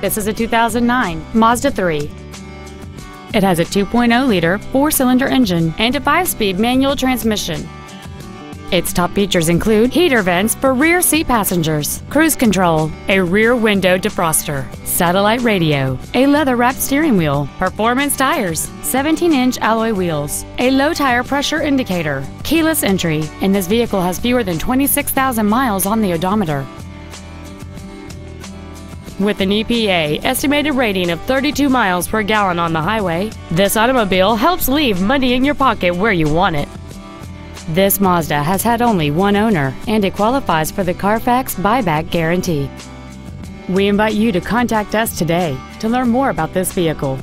This is a 2009 Mazda 3. It has a 2.0-liter four-cylinder engine and a 5-speed manual transmission. Its top features include heater vents for rear seat passengers, cruise control, a rear window defroster, satellite radio, a leather-wrapped steering wheel, performance tires, 17-inch alloy wheels, a low tire pressure indicator, keyless entry, and this vehicle has fewer than 26,000 miles on the odometer. With an EPA estimated rating of 32 miles per gallon on the highway, this automobile helps leave money in your pocket where you want it. This Mazda has had only one owner, and it qualifies for the Carfax buyback guarantee. We invite you to contact us today to learn more about this vehicle.